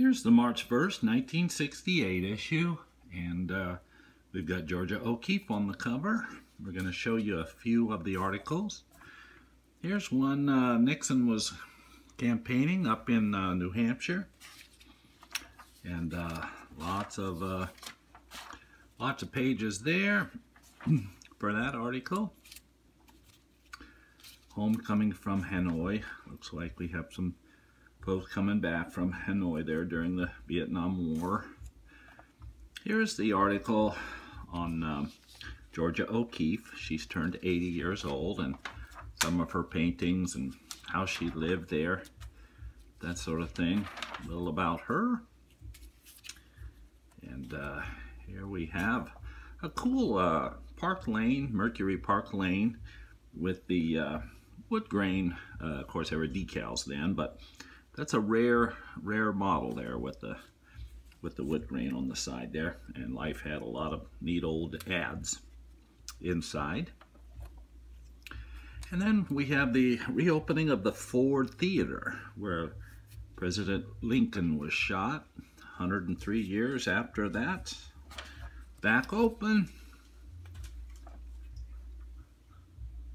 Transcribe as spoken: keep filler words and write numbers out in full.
Here's the March first, nineteen sixty-eight issue, and uh, we've got Georgia O'Keeffe on the cover. We're going to show you a few of the articles. Here's one. uh, Nixon was campaigning up in uh, New Hampshire, and uh, lots of uh, lots of pages there for that article. Homecoming from Hanoi. Looks like we have some folks coming back from Hanoi there during the Vietnam War. Here's the article on um, Georgia O'Keeffe. She's turned eighty years old, and some of her paintings and how she lived there, that sort of thing. A little about her. And uh, here we have a cool uh, Park Lane, Mercury Park Lane, with the uh, wood grain. Uh, of course, there were decals then, but that's a rare, rare model there with the with the wood grain on the side there. And Life had a lot of neat old ads inside. And then we have the reopening of the Ford Theater, where President Lincoln was shot one hundred and three years after that. Back open.